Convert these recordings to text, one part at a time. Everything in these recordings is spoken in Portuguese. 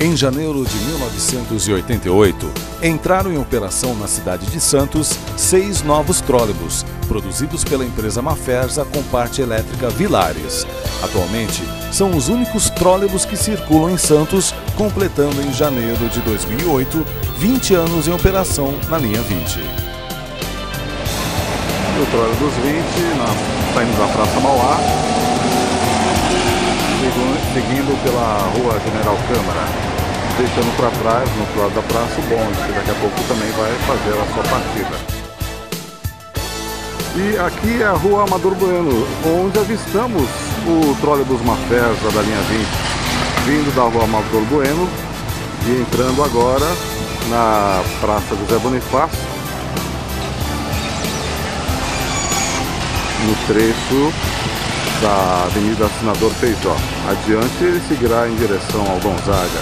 Em janeiro de 1988, entraram em operação na cidade de Santos 6 novos trólebus, produzidos pela empresa Mafersa com parte elétrica Vilares. Atualmente, são os únicos trólebus que circulam em Santos, completando em janeiro de 2008, 20 anos em operação na linha 20. O trólebus 20, nós saímos da Praça Mauá, seguindo pela Rua General Câmara, deixando para trás, no outro lado da praça, o bonde, que daqui a pouco também vai fazer a sua partida. E aqui é a Rua Amador Bueno, onde avistamos o trólebus Mafersa da linha 20, vindo da Rua Amador Bueno e entrando agora na Praça José Bonifácio, no trecho da Avenida Assinador Feijó. Adiante ele seguirá em direção ao Gonzaga.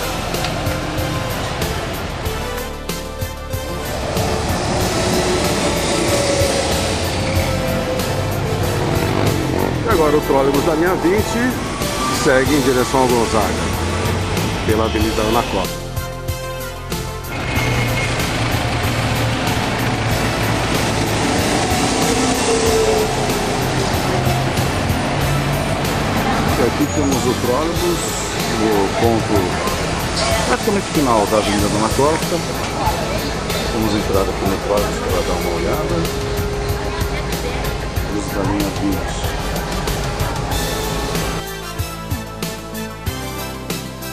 Agora o trólebus da linha 20 segue em direção ao Gonzaga, pela Avenida Ana Costa. E aqui temos o trólebus, no ponto praticamente final da Avenida Ana Costa. Vamos entrar aqui no trólebus para dar uma olhada. Trólebus da linha 20.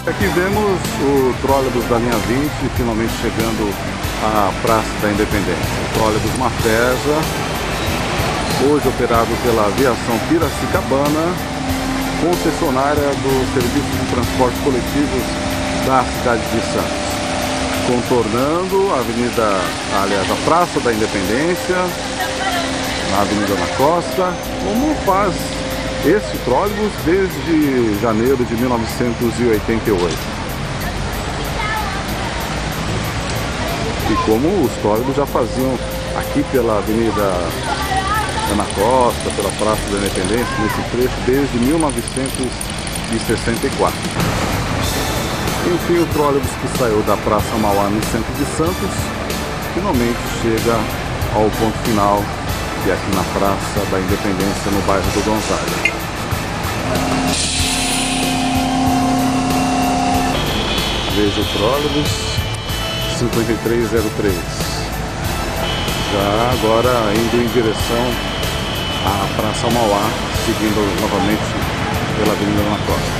Aqui vemos o trólebus da linha 20 finalmente chegando à Praça da Independência. O trólebus Mafersa, hoje operado pela Aviação Piracicabana, concessionária do Serviço de Transportes Coletivos da cidade de Santos. Contornando a Avenida, aliás, a Praça da Independência, na Avenida Ana Costa, como faz esse trólebus desde janeiro de 1988. E como os trólebus já faziam aqui pela Avenida Ana Costa, pela Praça da Independência, nesse trecho, desde 1964. Enfim, o trólebus que saiu da Praça Mauá no centro de Santos, finalmente chega ao ponto final, e aqui na Praça da Independência, no bairro do Gonzaga. Veja o trólebus 5303. Já agora indo em direção à Praça Mauá, seguindo novamente pela Avenida Ana Costa.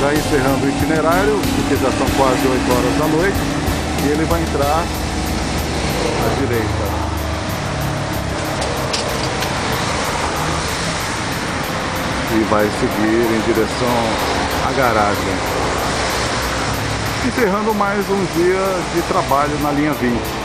Já encerrando o itinerário, porque já são quase 8 horas da noite, e ele vai entrar à direita. E vai seguir em direção à garagem. Encerrando mais um dia de trabalho na linha 20.